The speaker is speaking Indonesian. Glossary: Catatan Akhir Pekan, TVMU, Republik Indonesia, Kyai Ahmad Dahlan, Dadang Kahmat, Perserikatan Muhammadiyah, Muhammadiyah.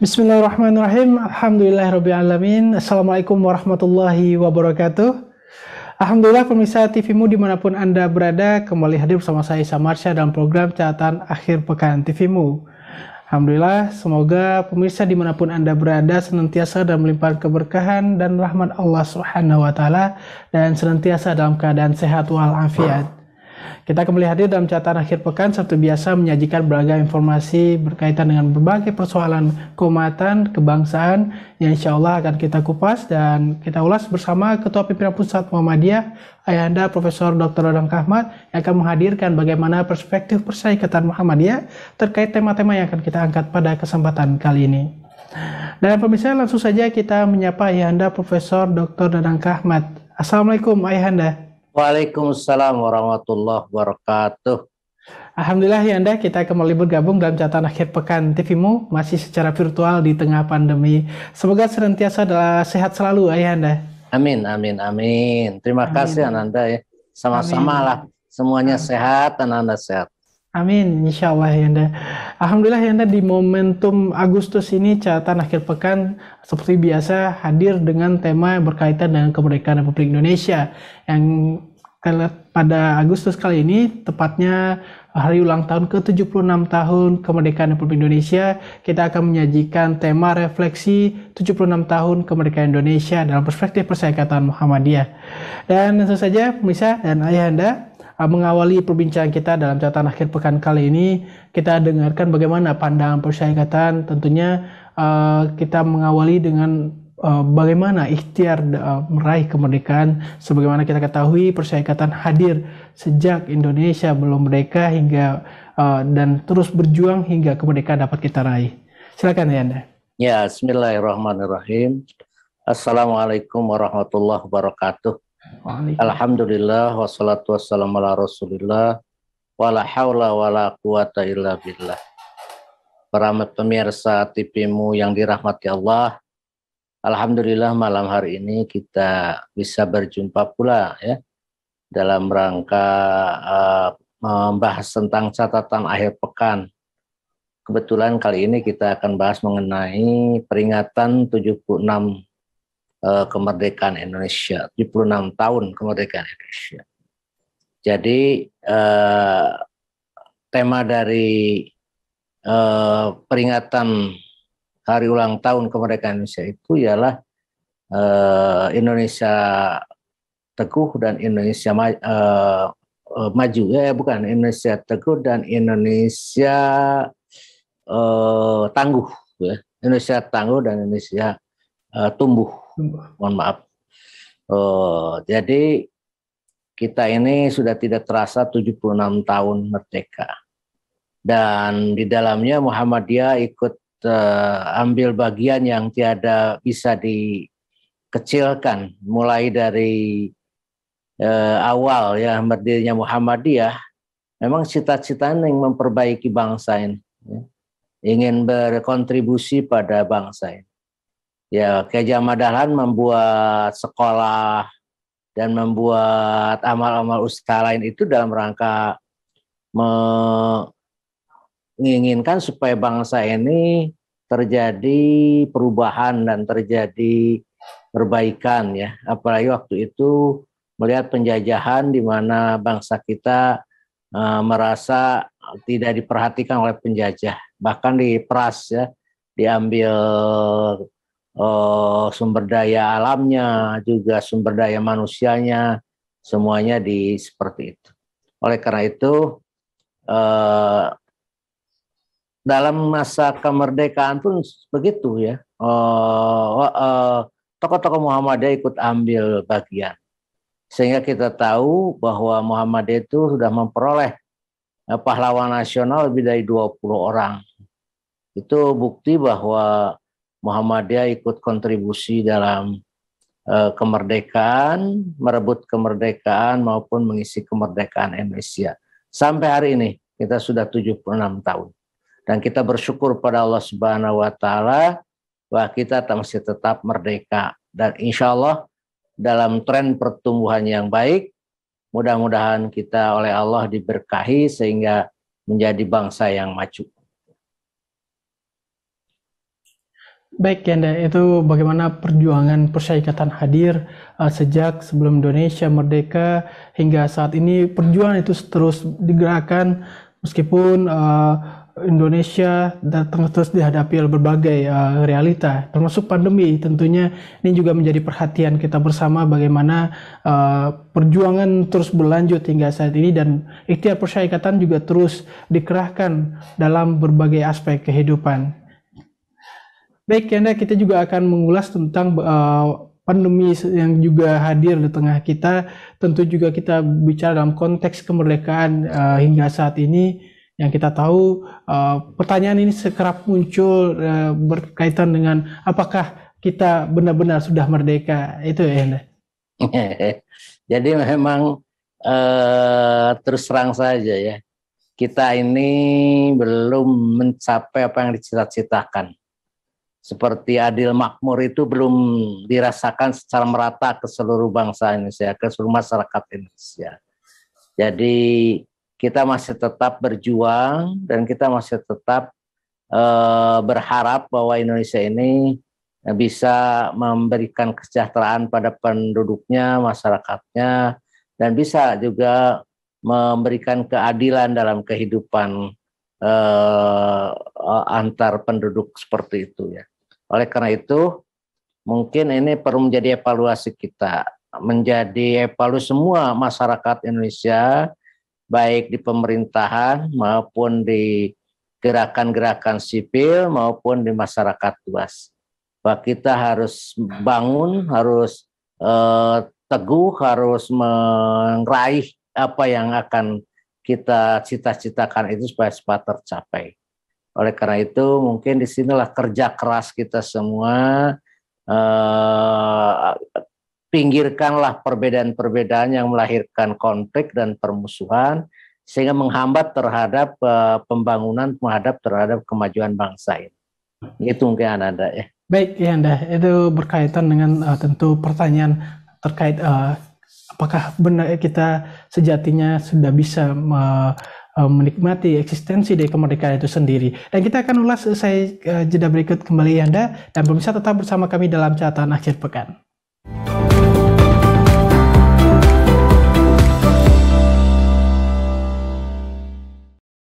Bismillahirrahmanirrahim. Alhamdulillahirrabbilalamin. Assalamualaikum warahmatullahi wabarakatuh. Alhamdulillah pemirsa TVMU dimanapun Anda berada, kembali hadir bersama saya Marsya dalam program Catatan Akhir Pekan TVMU. Alhamdulillah, semoga pemirsa dimanapun Anda berada senantiasa dalam limpahan keberkahan dan rahmat Allah Subhanahu wa Ta'ala, dan senantiasa dalam keadaan sehat walafiat. Kita kembali hadir dalam catatan akhir pekan, seperti biasa menyajikan beragam informasi berkaitan dengan berbagai persoalan keumatan, kebangsaan yang insya Allah akan kita kupas dan kita ulas bersama Ketua Pimpinan Pusat Muhammadiyah Ayahanda Profesor Dr. Dadang Kahmat yang akan menghadirkan bagaimana perspektif Perserikatan Muhammadiyah terkait tema-tema yang akan kita angkat pada kesempatan kali ini. Dan pemirsa, langsung saja kita menyapa Ayahanda Profesor Dr. Dadang Kahmat. Assalamualaikum Ayahanda. Waalaikumsalam warahmatullahi wabarakatuh. Alhamdulillah ya Anda, kita kembali bergabung dalam catatan akhir pekan TVMU masih secara virtual di tengah pandemi. Semoga senantiasa sehat selalu Ayahanda. Amin, amin, amin. Terima kasih Ananda ya. Sama-sama lah, semuanya sehat, Ananda sehat. Amin, insya Allah ya Anda. Alhamdulillah ya Anda, di momentum Agustus ini catatan akhir pekan seperti biasa hadir dengan tema yang berkaitan dengan kemerdekaan Republik Indonesia yang pada Agustus kali ini tepatnya hari ulang tahun ke-76 tahun kemerdekaan Republik Indonesia. Kita akan menyajikan tema refleksi 76 tahun kemerdekaan Indonesia dalam perspektif Perserikatan Muhammadiyah. Dan langsung saja pemirsa dan Ayahanda, mengawali perbincangan kita dalam catatan akhir pekan kali ini, kita dengarkan bagaimana pandangan persyarikatan. Tentunya kita mengawali dengan bagaimana ikhtiar meraih kemerdekaan. Sebagaimana kita ketahui, persyarikatan hadir sejak Indonesia belum merdeka hingga dan terus berjuang hingga kemerdekaan dapat kita raih. Silakan Ayahanda. Ya, bismillahirrahmanirrahim. Assalamualaikum warahmatullahi wabarakatuh. Alhamdulillah wassalatu wassalamu ala rasulillah wala haula wala quwata illa billah. Para pemirsa TVMU yang dirahmati Allah, alhamdulillah malam hari ini kita bisa berjumpa pula ya, dalam rangka membahas tentang catatan akhir pekan. Kebetulan kali ini kita akan bahas mengenai peringatan 76 kemerdekaan Indonesia, 76 tahun kemerdekaan Indonesia. Jadi tema dari peringatan hari ulang tahun kemerdekaan Indonesia itu ialah Indonesia teguh dan Indonesia maju. Bukan Indonesia teguh dan Indonesia tangguh. Ya. Indonesia tangguh dan Indonesia tumbuh. Mohon maaf. Jadi kita ini sudah tidak terasa 76 tahun merdeka, dan di dalamnya Muhammadiyah ikut ambil bagian yang tiada bisa dikecilkan. Mulai dari awal ya merdirinya Muhammadiyah, memang cita-citanya yang memperbaiki bangsa ini, ya. Ingin berkontribusi pada bangsa ini. Ya, Kyai Ahmad Dahlan membuat sekolah dan membuat amal-amal usaha lain itu dalam rangka menginginkan supaya bangsa ini terjadi perubahan dan terjadi perbaikan ya. Apalagi waktu itu melihat penjajahan di mana bangsa kita merasa tidak diperhatikan oleh penjajah, bahkan diperas ya, diambil sumber daya alamnya, juga sumber daya manusianya, semuanya seperti itu. Oleh karena itu dalam masa kemerdekaan pun begitu ya, tokoh-tokoh Muhammadiyah ikut ambil bagian, sehingga kita tahu bahwa Muhammadiyah itu sudah memperoleh pahlawan nasional lebih dari 20 orang. Itu bukti bahwa Muhammadiyah ikut kontribusi dalam kemerdekaan, merebut kemerdekaan maupun mengisi kemerdekaan Indonesia. Sampai hari ini kita sudah 76 tahun. Dan kita bersyukur pada Allah Subhanahu wa Ta'ala bahwa kita masih tetap merdeka. Dan insya Allah dalam tren pertumbuhan yang baik, mudah-mudahan kita oleh Allah diberkahi sehingga menjadi bangsa yang maju. Baik Yanda, itu bagaimana perjuangan persyarikatan hadir sejak sebelum Indonesia merdeka hingga saat ini. Perjuangan itu terus digerakkan meskipun Indonesia terus dihadapi oleh berbagai realita, termasuk pandemi tentunya. Ini juga menjadi perhatian kita bersama bagaimana perjuangan terus berlanjut hingga saat ini, dan ikhtiar persyarikatan juga terus dikerahkan dalam berbagai aspek kehidupan. Baik Yanda, kita juga akan mengulas tentang pandemi yang juga hadir di tengah kita. Tentu juga kita bicara dalam konteks kemerdekaan hingga saat ini, yang kita tahu pertanyaan ini sekerap muncul berkaitan dengan apakah kita benar-benar sudah merdeka, itu ya Yanda? Jadi memang terus terang saja ya, kita ini belum mencapai apa yang dicita-citakan. Seperti adil makmur itu belum dirasakan secara merata ke seluruh bangsa Indonesia, ke seluruh masyarakat Indonesia. Jadi kita masih tetap berjuang dan kita masih tetap berharap bahwa Indonesia ini bisa memberikan kesejahteraan pada penduduknya, masyarakatnya, dan bisa juga memberikan keadilan dalam kehidupan antar penduduk seperti itu ya. Oleh karena itu mungkin ini perlu menjadi evaluasi kita, menjadi evaluasi semua masyarakat Indonesia, baik di pemerintahan maupun di gerakan-gerakan sipil maupun di masyarakat luas, bahwa kita harus bangun, harus teguh, harus meraih apa yang akan kita cita-citakan itu supaya cepat tercapai. Oleh karena itu mungkin disinilah kerja keras kita semua, pinggirkanlah perbedaan-perbedaan yang melahirkan konflik dan permusuhan sehingga menghambat terhadap pembangunan, terhadap kemajuan bangsa ini. Itu mungkin Anda ya. Baik Yanda, itu berkaitan dengan tentu pertanyaan terkait apakah benar kita sejatinya sudah bisa menikmati eksistensi dari kemerdekaan itu sendiri. Dan kita akan ulas usai jeda berikut. Kembali Anda dan pemirsa tetap bersama kami dalam Catatan Akhir Pekan.